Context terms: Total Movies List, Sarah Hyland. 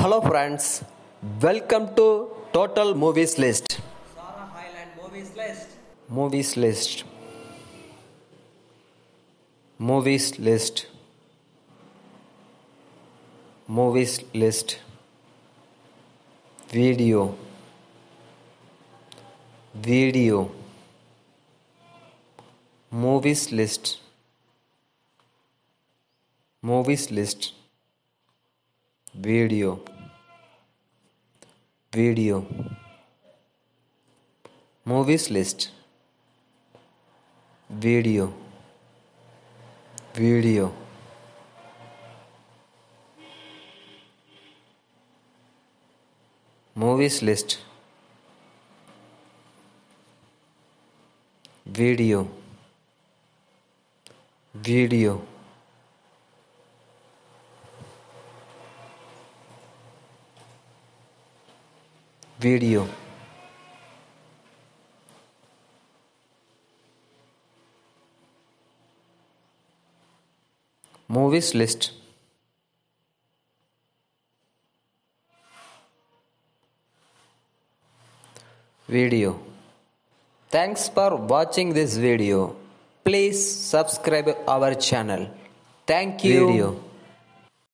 Hello friends, welcome to Total Movies List. Sarah Hyland Movies List. Movies List. Movies List. Movies List. Video. Video. Movies List. Movies List. Video. Video. Movies List. Video. Video. Movies List. Video. Video. Video. Movies List. Video. Thanks for watching this video. Please subscribe our channel. Thank you. Video.